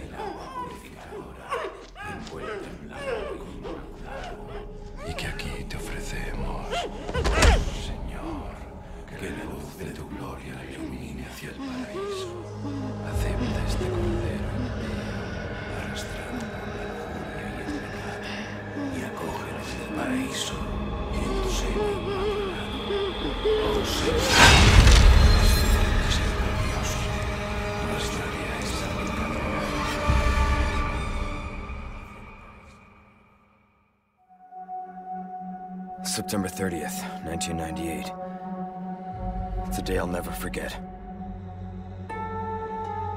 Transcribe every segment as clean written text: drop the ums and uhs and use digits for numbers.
el agua purificadora, envuelta en blanco y inmaculado, y que aquí te ofrecemos, Señor, que la luz de tu gloria la ilumine hacia el paraíso. Acepta este cordero en ti, arrastrado por la lujuria y el pecado, y acógelo en el paraíso y en tu seno inmaculado. Oh Señor, September 30th, 1998. It's a day I'll never forget.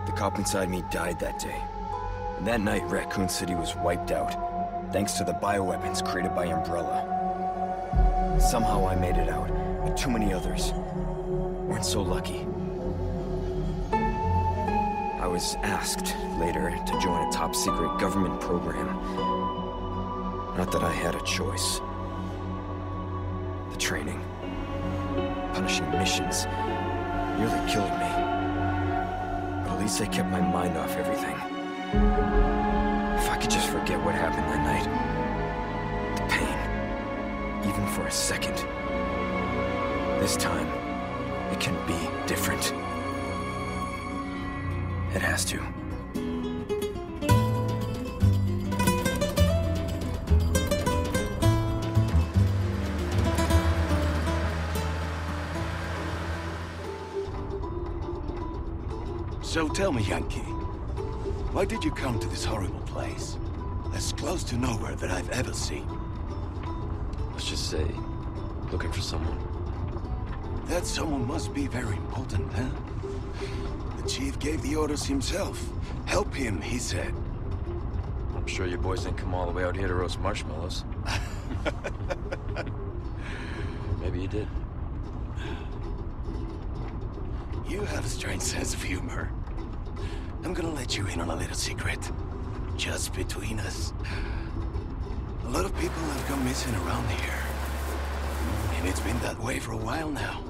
The cop inside me died that day. And that night, Raccoon City was wiped out, thanks to the bioweapons created by Umbrella. Somehow I made it out, but too many others weren't so lucky. I was asked later to join a top-secret government program. Not that I had a choice. The training, punishing missions, nearly killed me. But at least I kept my mind off everything. If I could just forget what happened that night, the pain, even for a second. This time, it can be different. It has to. So tell me, Yankee, why did you come to this horrible place? As close to nowhere that I've ever seen. Let's just say, looking for someone. That someone must be very important, huh? The chief gave the orders himself. Help him, he said. I'm sure your boys didn't come all the way out here to roast marshmallows. Maybe you did. You have a strange sense of humor. I'm gonna let you in on a little secret, just between us. A lot of people have gone missing around here, and it's been that way for a while now.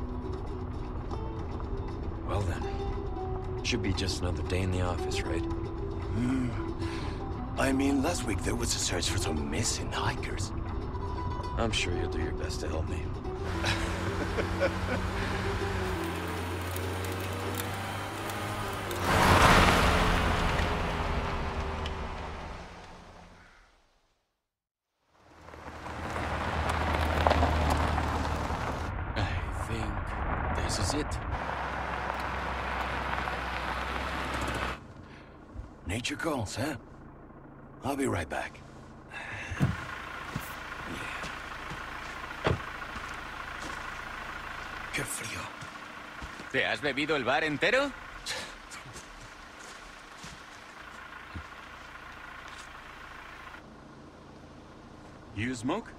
Well then, should be just another day in the office, right? I mean, last week there was a search for some missing hikers. I'm sure you'll do your best to help me. Nature calls, huh? I'll be right back. Qué frío. ¿Te has bebido el bar entero? You smoke?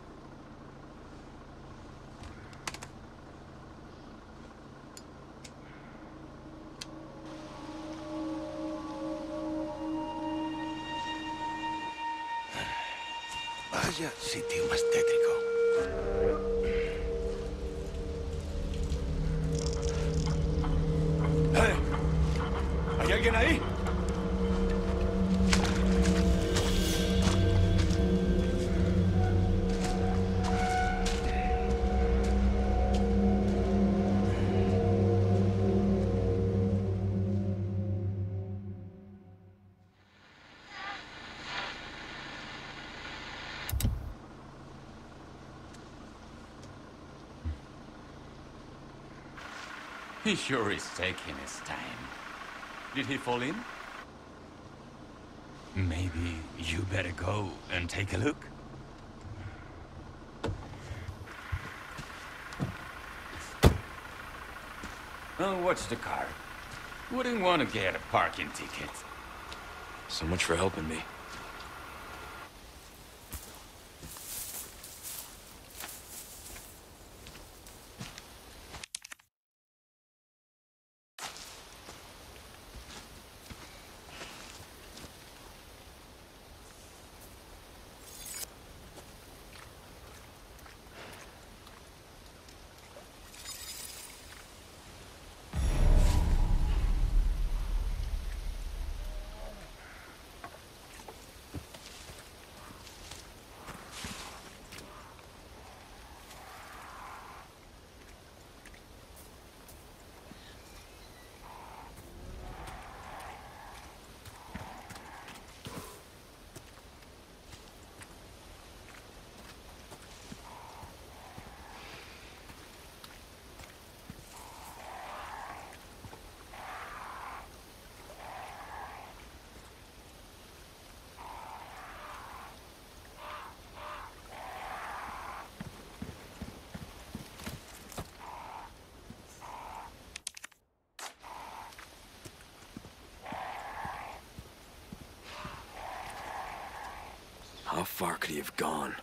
Vaya sitio más tétrico. ¡Hey! ¿Hay alguien ahí? He sure is taking his time. Did he fall in? Maybe you better go and take a look. I'll watch the car. Wouldn't want to get a parking ticket. So much for helping me. far could he have gone?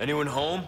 Anyone home?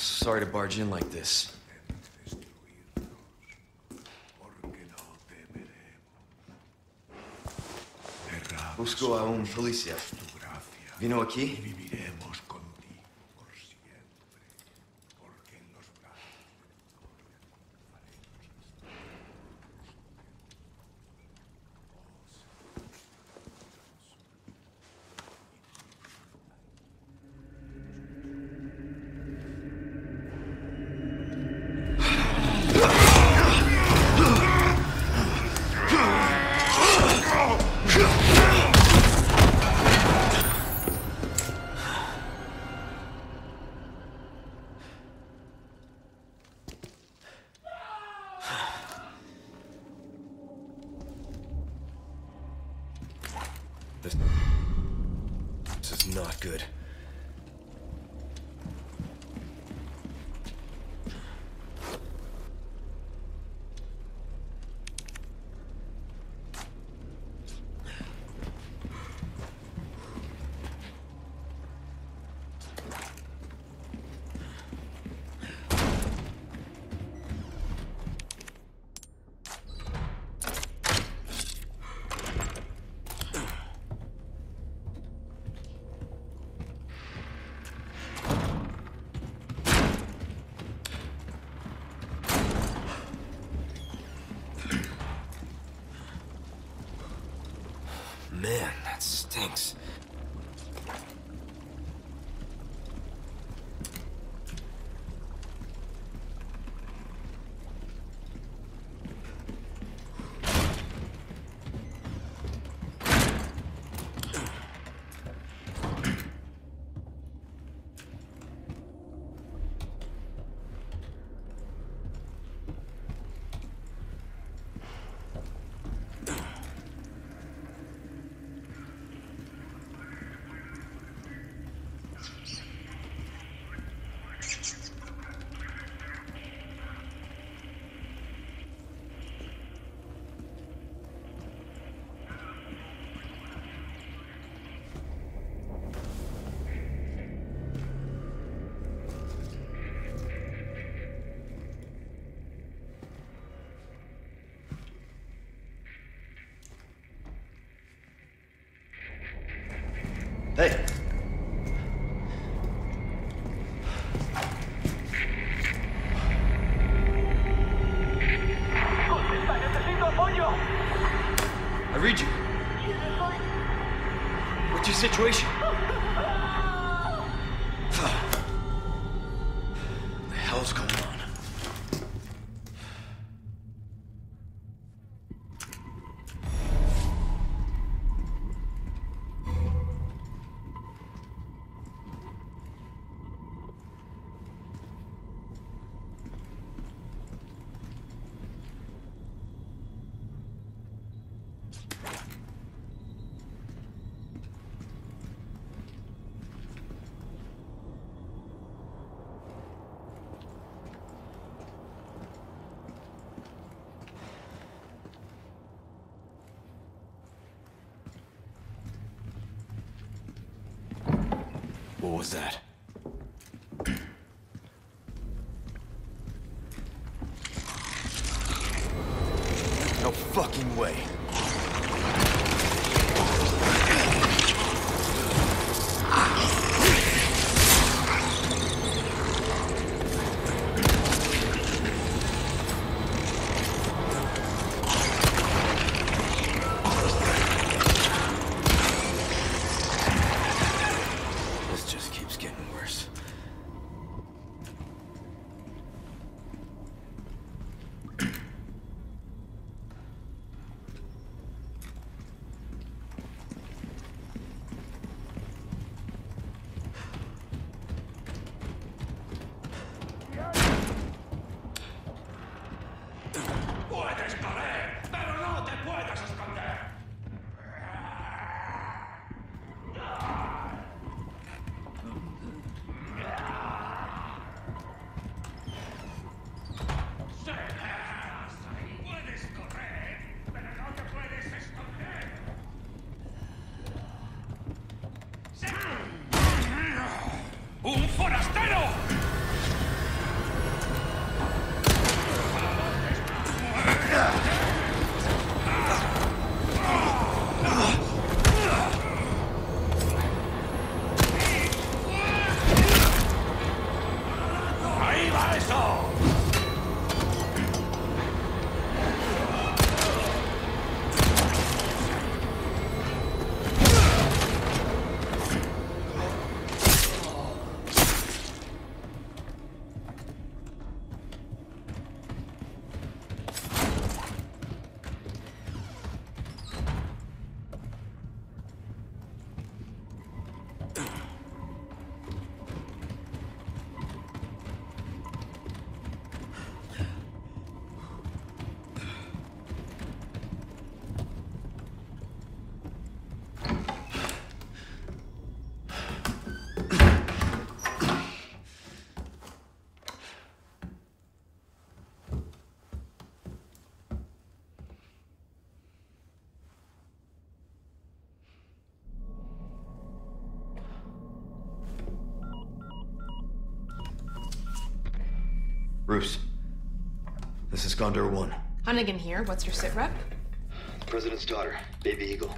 Sorry to barge in like this. Busco a un policía. Vino aquí. Thanks. Hey! I read you. What's your situation? What the hell's going on? What was that? No fucking way. Bruce, this is Gondor 1. Hunnigan here. What's your sit rep? The president's daughter, Baby Eagle.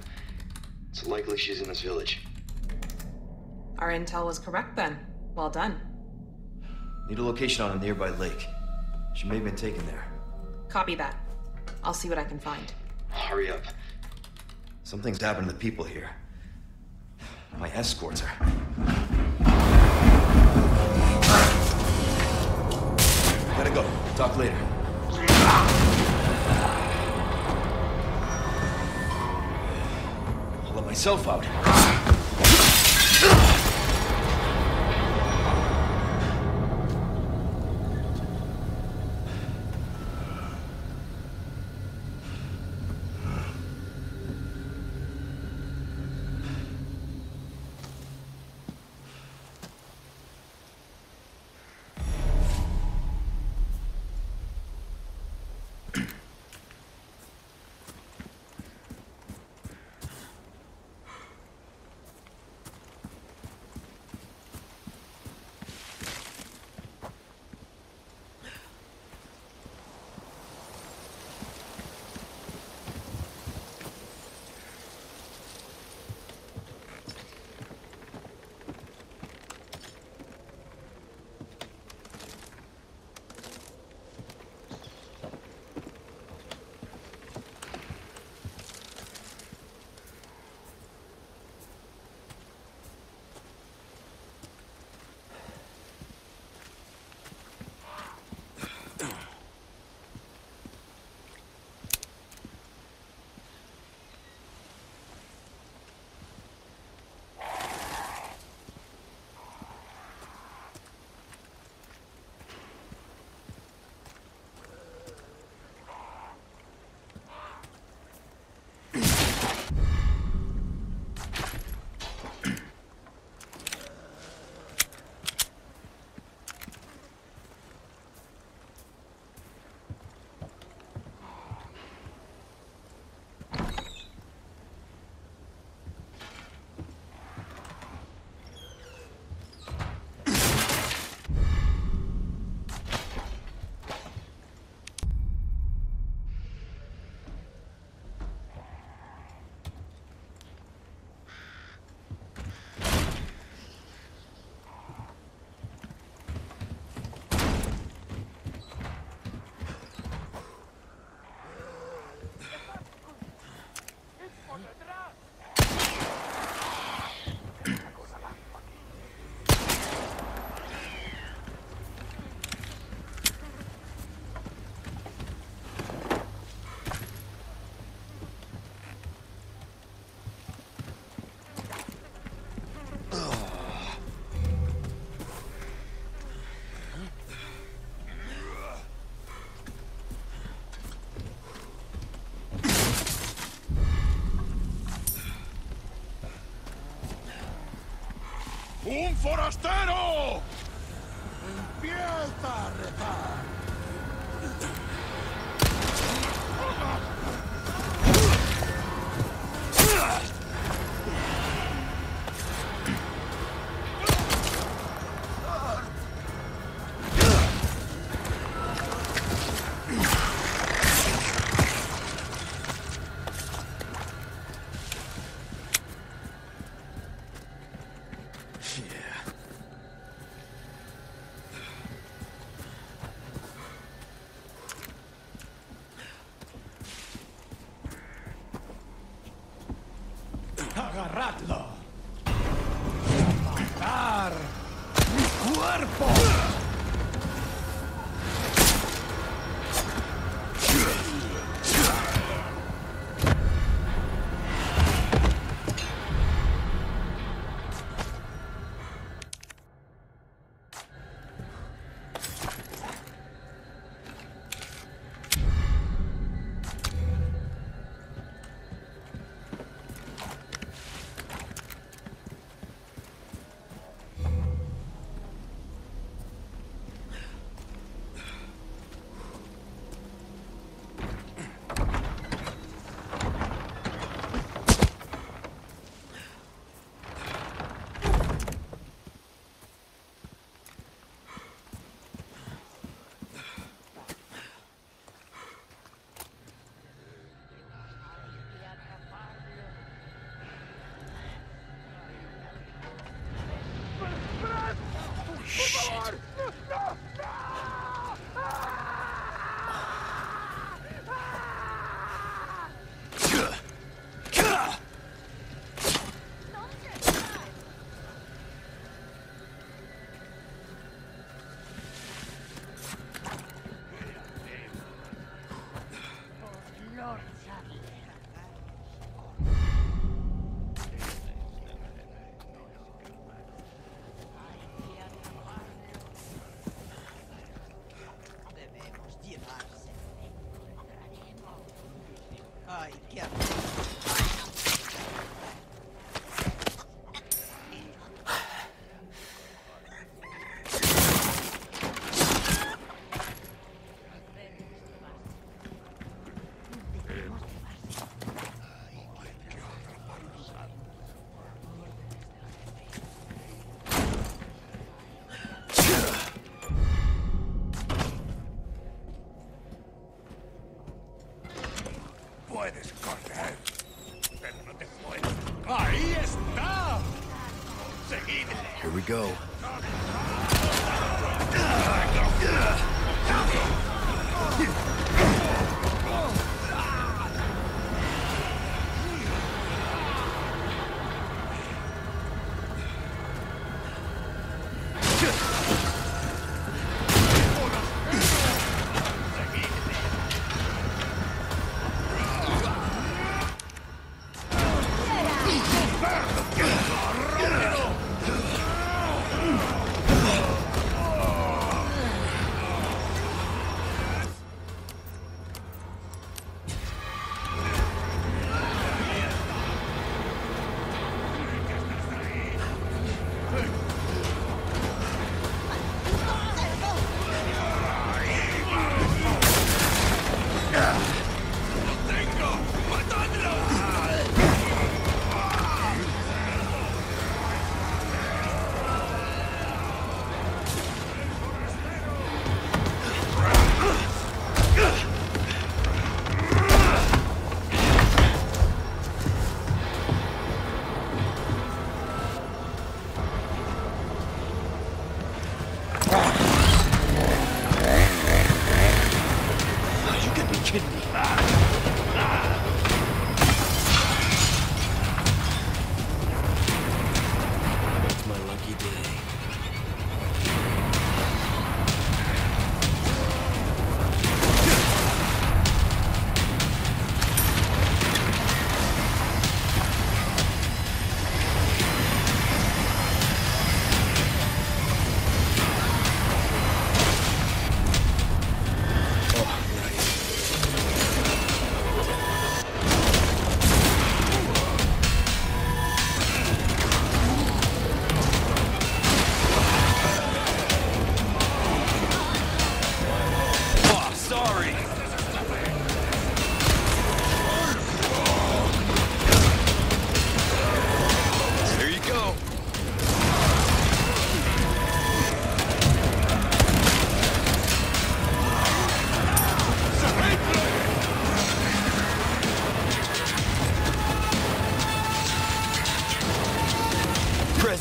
It's likely she's in this village. Our intel was correct then. Well done. Need a location on a nearby lake. She may have been taken there. Copy that. I'll see what I can find. Hurry up. Something's happened to the people here. My escorts are... Gotta go. Talk later. I'll let myself out. ¡Un forastero! ¡Empieza a rezar! ¡Agarradlo! ¡Matar mi cuerpo! Here we go.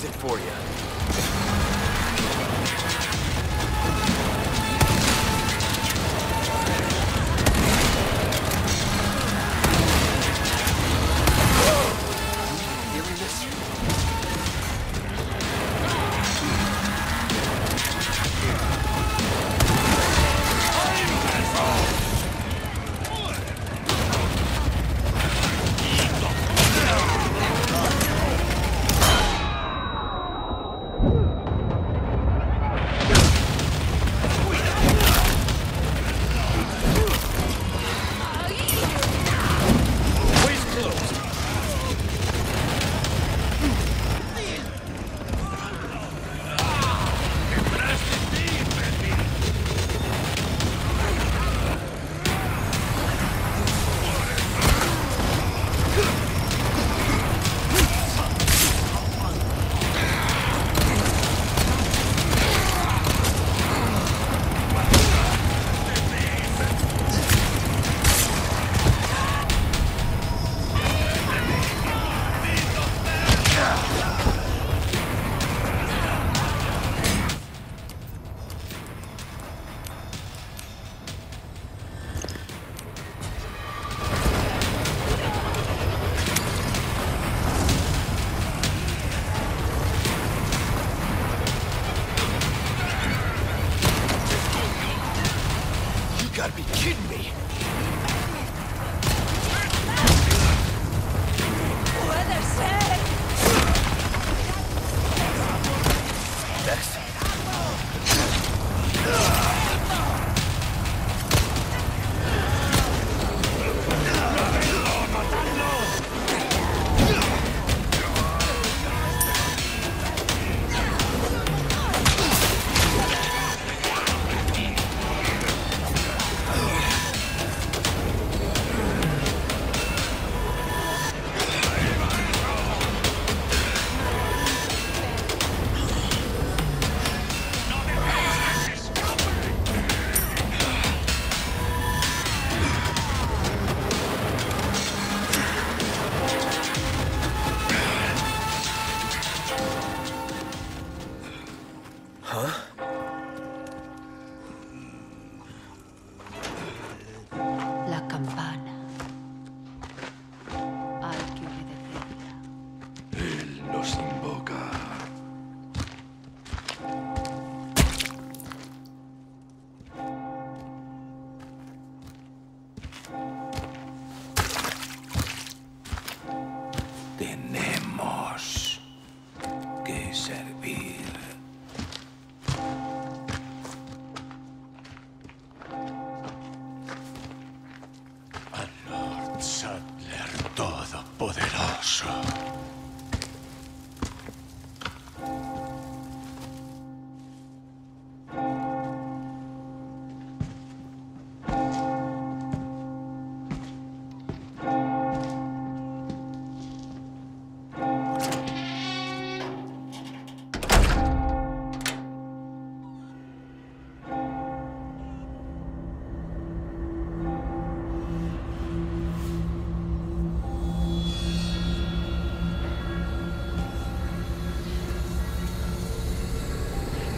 does it for you.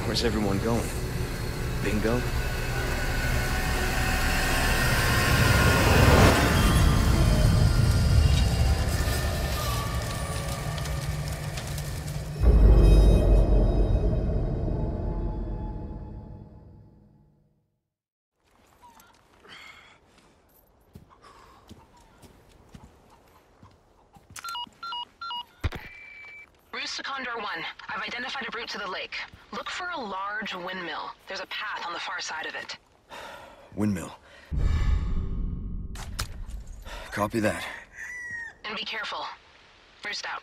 Where's everyone going? Bingo? Windmill. Copy that. And be careful. Roost out.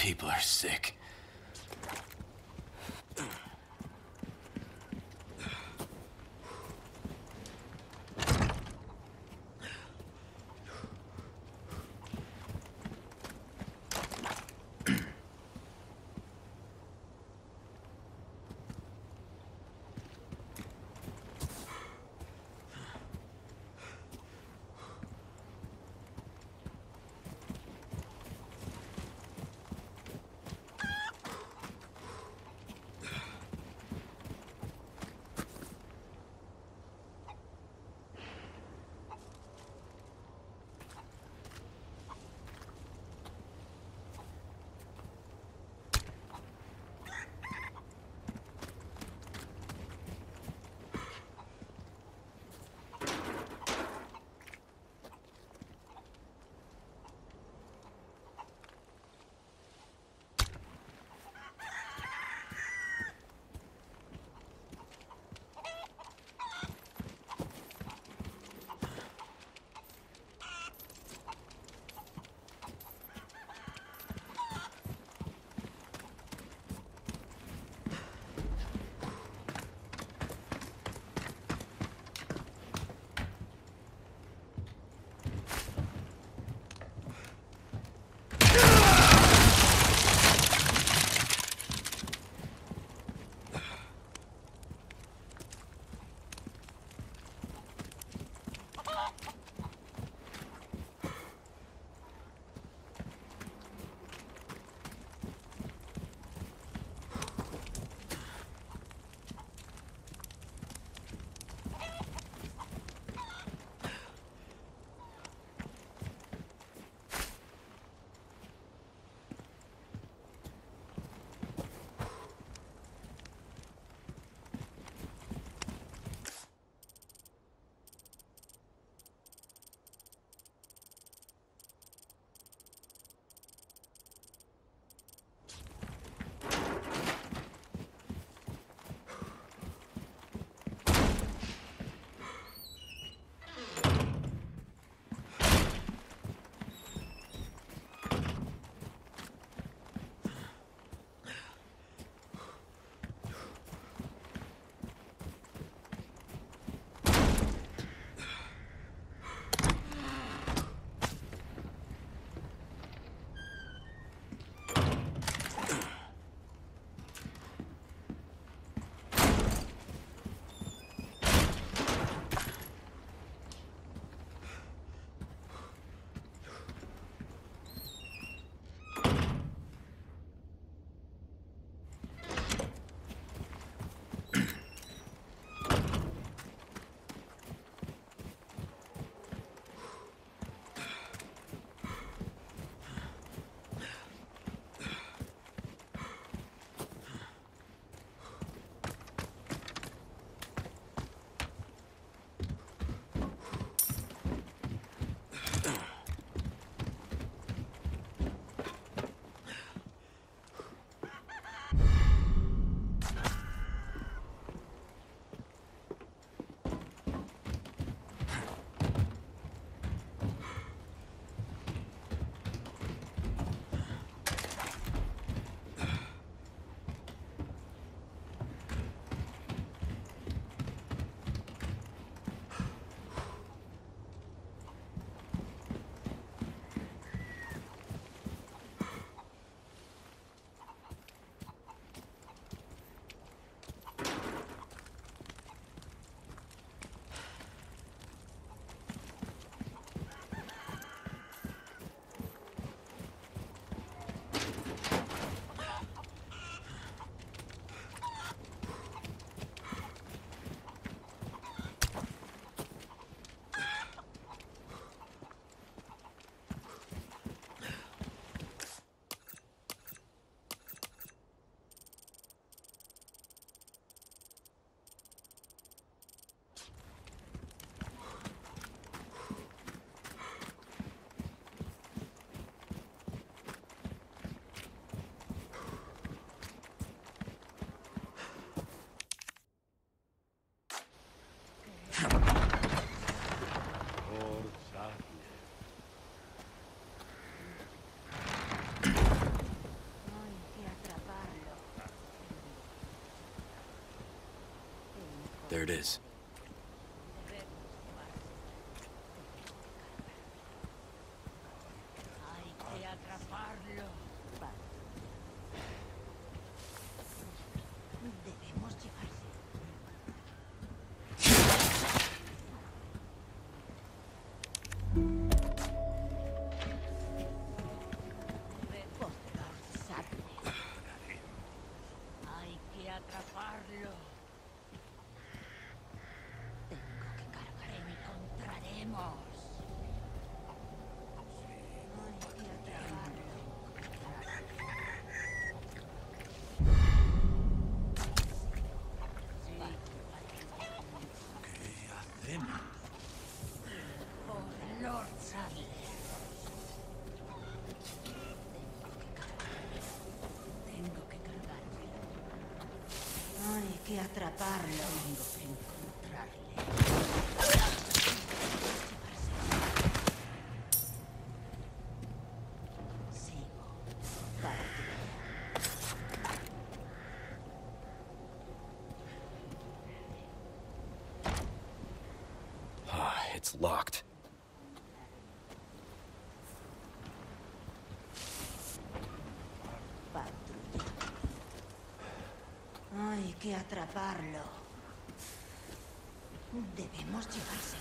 people are sick. There it is. Atraparlo, tengo que encontrarle. Sigo. Ah, it's locked. Que atraparlo. Debemos llevárselo.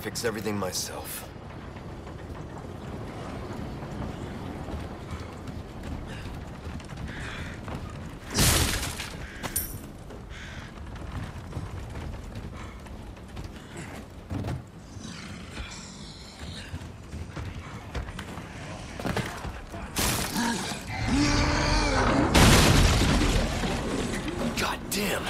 Fix everything myself. Damn.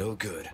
No good.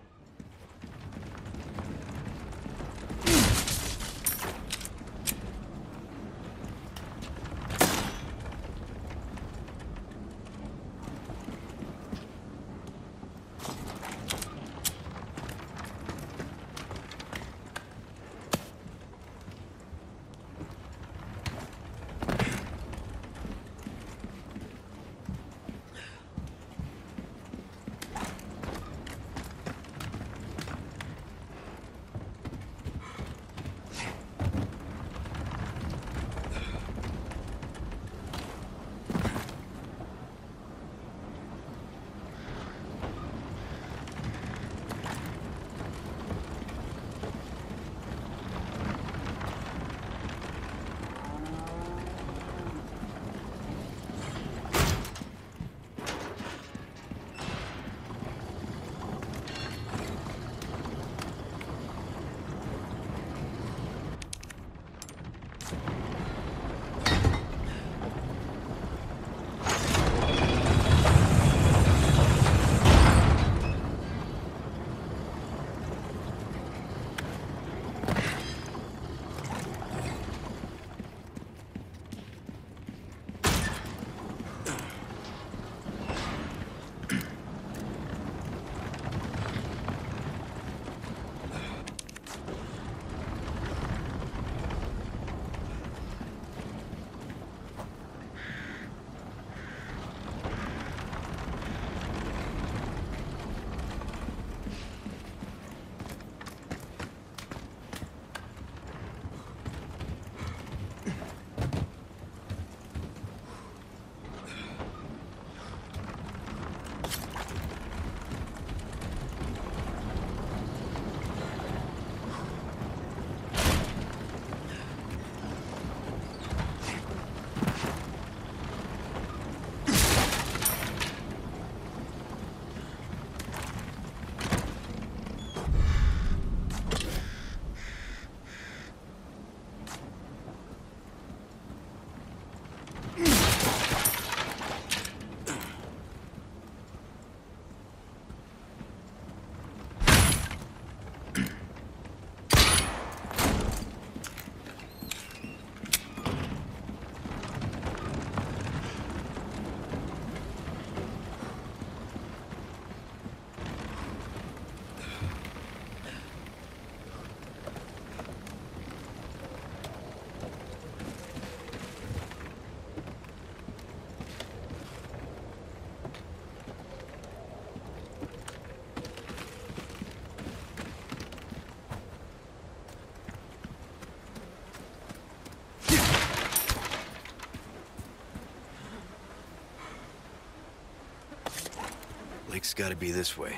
Lake's gotta be this way.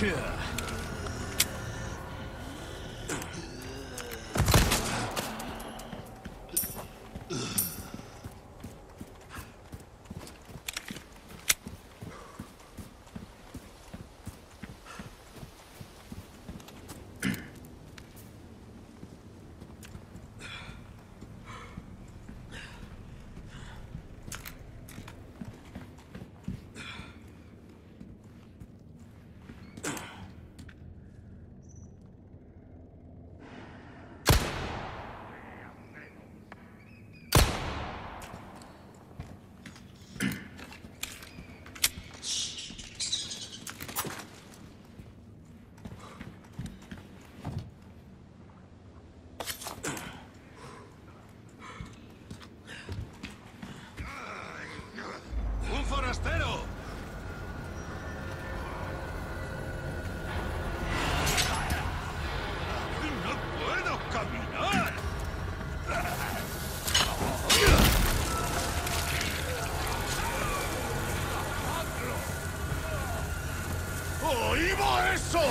Yeah. ¡Ahí va eso!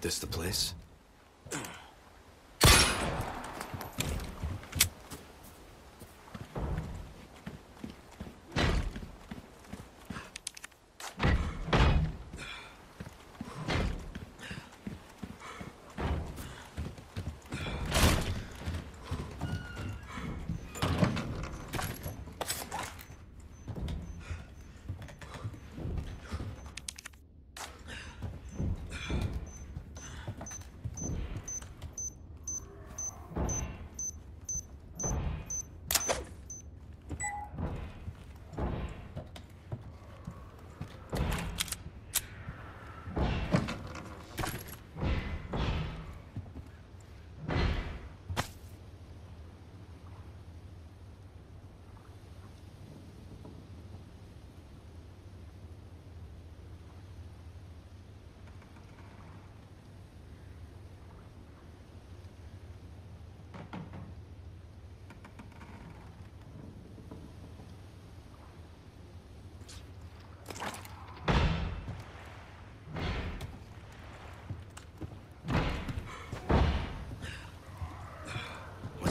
This the place?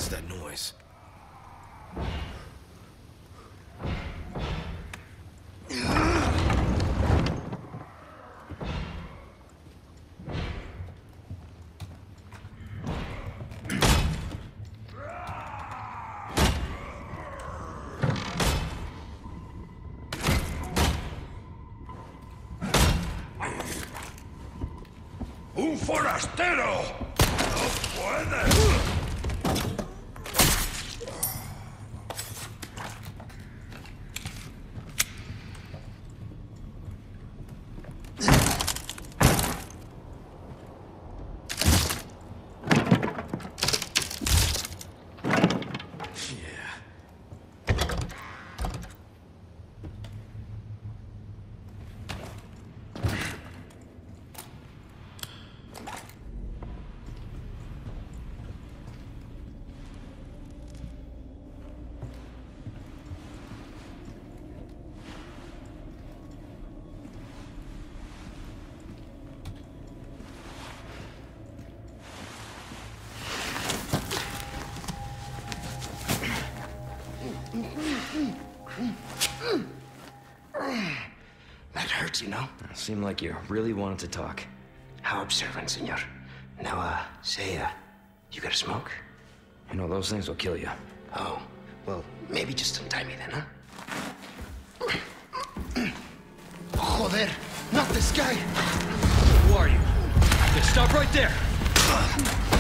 That noise. ¡Un forastero! ¡No puedes! That hurts, you know? It seemed like you really wanted to talk. How observant, senor. Now, say, you got a smoke? You know, those things will kill you. Oh, well, maybe just untie me then, huh? Joder, not this guy! Who are you? Stop right there!